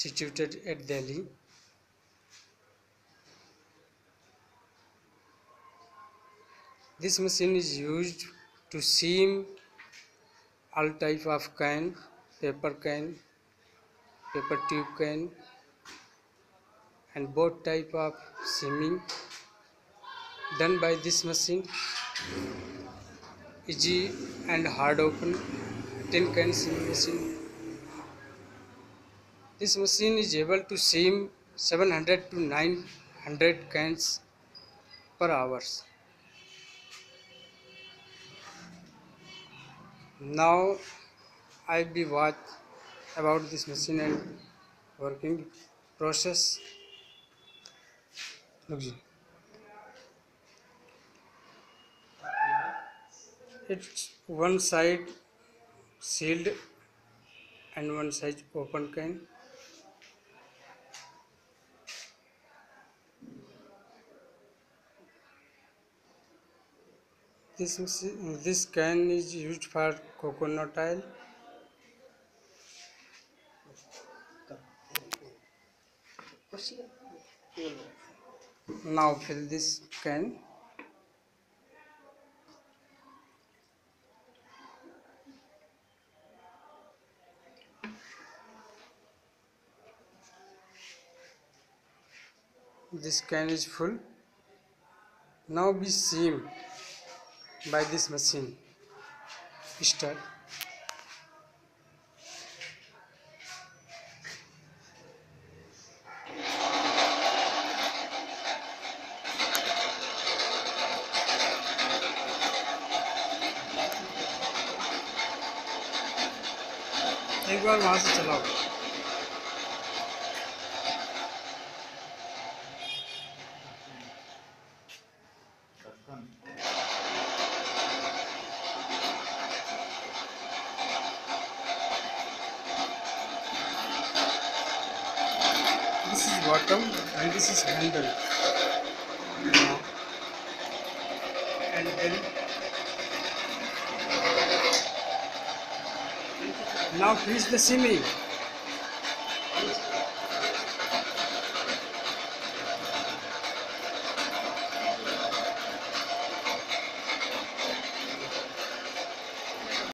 situated at Delhi. This machine is used to seam all type of can, paper tube can, and both type of seaming done by this machine. Easy and hard open tin can seaming machine. This machine is able to seam 700 to 900 cans per hour. Now I will watch about this machine and working process. It's one side sealed and one side open can. This can is used for coconut oil. Now fill this can. This can is full. Now be seam by this machine. Start. एक बार वहाँ से चलाओ. This is bottom and this is handle, and then now finish the seaming.